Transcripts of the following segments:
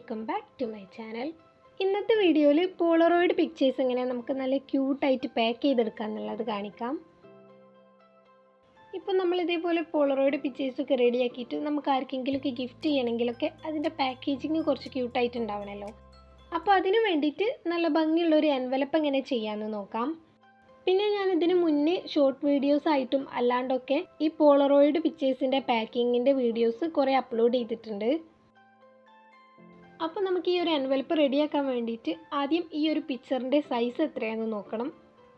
Welcome back to my channel. ഇന്നത്തെ വീഡിയോയിൽ Polaroid pictures എങ്ങനെ നമുക്ക് നല്ല ക്യൂട്ടായിട്ട് പാക്ക് ചെയ്തെടുക്കുക എന്നുള്ളത് കാണിക്കാം. ഇപ്പോൾ നമ്മൾ ഇതേപോലെ പോളറോയിഡ് പിക്ചേഴ്സൊക്കെ റെഡിയാക്കിയിട്ട് നമുക്ക് ആർക്കെങ്കിലുമൊക്കെ ഗിഫ്റ്റ് ചെയ്യണമെങ്കിലൊക്കെ അതിൻ്റെ പാക്കേജിങ് കുറച്ച് ക്യൂട്ടായിട്ടുണ്ടാവണമല്ലോ. അപ്പോൾ അതിന് വേണ്ടിയിട്ട് നല്ല ഭംഗിയുള്ളൊരു എൻവലപ്പ് എങ്ങനെ ചെയ്യാമെന്ന് നോക്കാം. പിന്നെ ഞാനിതിന് മുന്നേ ഷോർട്ട് വീഡിയോസായിട്ടും അല്ലാണ്ടൊക്കെ ഈ പോളറോയിഡ് പിക്ചേഴ്സിൻ്റെ പാക്കിങ്ങിൻ്റെ വീഡിയോസ് കുറേ അപ്ലോഡ് ചെയ്തിട്ടുണ്ട്. അപ്പോൾ നമുക്ക് ഈ ഒരു എൻവലപ്പ് റെഡിയാക്കാൻ വേണ്ടിയിട്ട് ആദ്യം ഈ ഒരു പിക്ചറിൻ്റെ സൈസ് എത്രയാണെന്ന് നോക്കണം.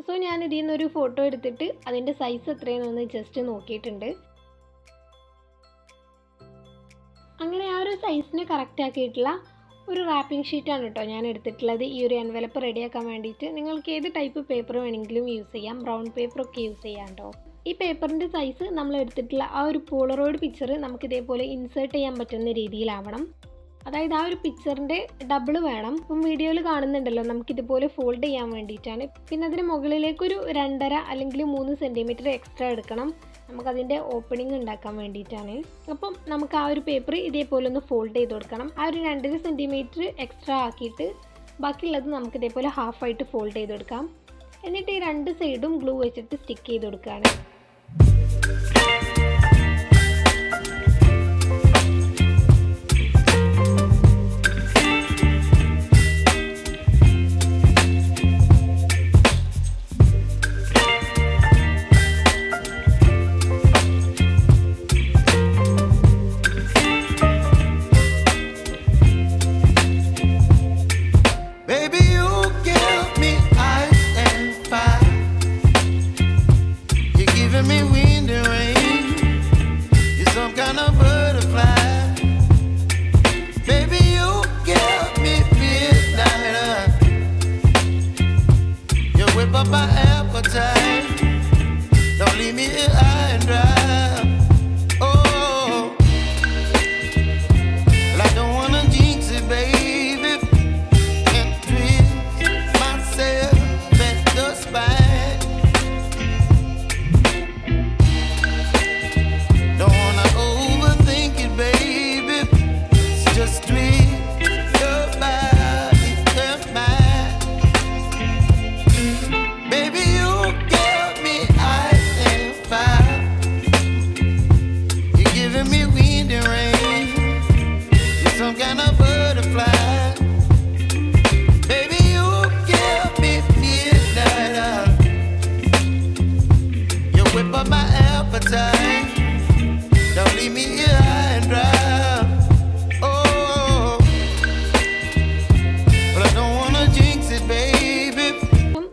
സോ ഞാനിതിൽ നിന്നൊരു ഫോട്ടോ എടുത്തിട്ട് അതിൻ്റെ സൈസ് എത്രയാണെന്ന് ജസ്റ്റ് നോക്കിയിട്ടുണ്ട്. അങ്ങനെ ആ ഒരു സൈസിന് കറക്റ്റാക്കിയിട്ടുള്ള ഒരു റാപ്പിംഗ് ഷീറ്റാണ് കേട്ടോ ഞാൻ എടുത്തിട്ടുള്ളത് ഈ ഒരു എൻവലപ്പ് റെഡിയാക്കാൻ വേണ്ടിയിട്ട്. നിങ്ങൾക്ക് ഏത് ടൈപ്പ് പേപ്പർ വേണമെങ്കിലും യൂസ് ചെയ്യാം, ബ്രൗൺ പേപ്പറൊക്കെ യൂസ് ചെയ്യാം കേട്ടോ. ഈ പേപ്പറിൻ്റെ സൈസ് നമ്മൾ എടുത്തിട്ടുള്ള ആ ഒരു പോളറോയിഡ് പിക്ചർ നമുക്ക് ഇതേപോലെ ഇൻസേർട്ട് ചെയ്യാൻ പറ്റുന്ന രീതിയിലാവണം. അതായത് ആ ഒരു പിക്ചറിൻ്റെ ഡബിൾ വേണം. ഇപ്പം വീഡിയോയിൽ കാണുന്നുണ്ടല്ലോ, നമുക്കിതുപോലെ ഫോൾഡ് ചെയ്യാൻ വേണ്ടിയിട്ടാണ്. പിന്നെ അതിന് മുകളിലേക്കൊരു 2.5 അല്ലെങ്കിൽ 3 സെൻറ്റിമീറ്റർ എക്സ്ട്രാ എടുക്കണം, നമുക്കതിൻ്റെ ഓപ്പണിംഗ് ഉണ്ടാക്കാൻ വേണ്ടിയിട്ടാണ്. അപ്പം നമുക്ക് ആ ഒരു പേപ്പർ ഇതേപോലെ ഒന്ന് ഫോൾഡ് ചെയ്ത് കൊടുക്കണം. ആ ഒരു 2.5 സെൻറ്റിമീറ്റർ എക്സ്ട്രാ ആക്കിയിട്ട് ബാക്കിയുള്ളത് നമുക്ക് ഇതേപോലെ ഹാഫായിട്ട് ഫോൾഡ് ചെയ്ത് കൊടുക്കാം. എന്നിട്ട് ഈ 2 സൈഡും ഗ്ലൂ വെച്ചിട്ട് സ്റ്റിക്ക് ചെയ്ത് കൊടുക്കുകയാണ്.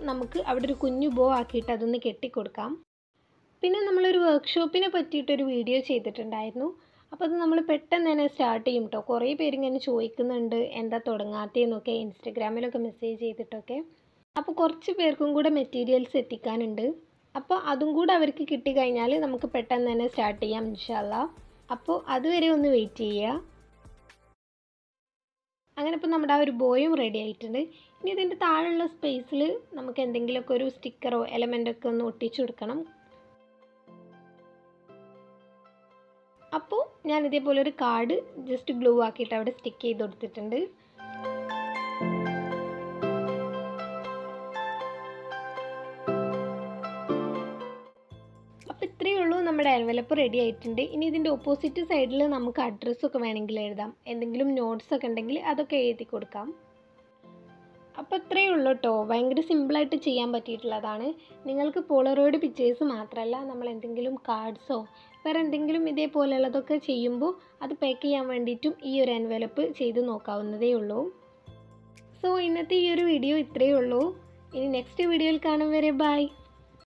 നമുക്ക് അവിടെ ഒരു കുഞ്ഞു ബോ ആക്കിയിട്ട് അതൊന്ന് കെട്ടിക്കൊടുക്കാം. പിന്നെ നമ്മളൊരു വർക്ക്ഷോപ്പിനെ പറ്റിയിട്ടൊരു വീഡിയോ ചെയ്തിട്ടുണ്ടായിരുന്നു. അപ്പോൾ അത് നമ്മൾ പെട്ടെന്ന് തന്നെ സ്റ്റാർട്ട് ചെയ്യും കേട്ടോ. കുറേ പേരിങ്ങനെ ചോദിക്കുന്നുണ്ട് എന്താ തുടങ്ങാത്തതെന്നൊക്കെ, ഇൻസ്റ്റഗ്രാമിലൊക്കെ മെസ്സേജ് ചെയ്തിട്ടൊക്കെ. അപ്പോൾ കുറച്ച് പേർക്കും കൂടെ മെറ്റീരിയൽസ് എത്തിക്കാനുണ്ട്. അപ്പോൾ അതും കൂടെ അവർക്ക് കിട്ടിക്കഴിഞ്ഞാൽ നമുക്ക് പെട്ടെന്ന് തന്നെ സ്റ്റാർട്ട് ചെയ്യാം ഇൻഷാല്ലാ. അപ്പോൾ അതുവരെ ഒന്ന് വെയിറ്റ് ചെയ്യുക. അങ്ങനെ ഇപ്പോൾ നമ്മുടെ ആ ഒരു ബോയും റെഡി ആയിട്ടുണ്ട്. ഇനി ഇതിൻ്റെ താഴെയുള്ള സ്പേസിൽ നമുക്ക് എന്തെങ്കിലുമൊക്കെ ഒരു സ്റ്റിക്കറോ എലമെൻ്റൊക്കെ ഒന്ന് ഒട്ടിച്ചു കൊടുക്കണം. അപ്പോൾ ഞാൻ ഇതേപോലെ ഒരു കാർഡ് ജസ്റ്റ് ഗ്ലൂ ആക്കിയിട്ട് അവിടെ സ്റ്റിക്ക് ചെയ്ത് കൊടുത്തിട്ടുണ്ട്. അപ്പോൾ ഇത്രയേ ഉള്ളൂ, നമ്മുടെ എൻവലപ്പ് റെഡി ആയിട്ടുണ്ട്. ഇനി ഇതിൻ്റെ ഓപ്പോസിറ്റ് സൈഡിൽ നമുക്ക് അഡ്രസ്സൊക്കെ വേണമെങ്കിൽ എഴുതാം, എന്തെങ്കിലും നോട്ട്സൊക്കെ ഉണ്ടെങ്കിൽ അതൊക്കെ എഴുതി കൊടുക്കാം. അപ്പോൾ ഇത്രയേ ഉള്ളൂ കേട്ടോ. ഭയങ്കര സിമ്പിളായിട്ട് ചെയ്യാൻ പറ്റിയിട്ടുള്ളതാണ്. നിങ്ങൾക്ക് പോളറോയിഡ് പിക്ചേഴ്സ് മാത്രമല്ല, നമ്മൾ എന്തെങ്കിലും കാർഡ്സോ വേറെ എന്തെങ്കിലും ഇതേപോലെയുള്ളതൊക്കെ ചെയ്യുമ്പോൾ അത് പാക്ക് ചെയ്യാൻ വേണ്ടിയിട്ടും ഈ ഒരു എൻവലപ്പ് ചെയ്ത് നോക്കാവുന്നതേ ഉള്ളൂ. സോ ഇന്നത്തെ ഈ ഒരു വീഡിയോ ഇത്രയേ ഉള്ളൂ. ഇനി നെക്സ്റ്റ് വീഡിയോയിൽ കാണും വരെ ബൈ.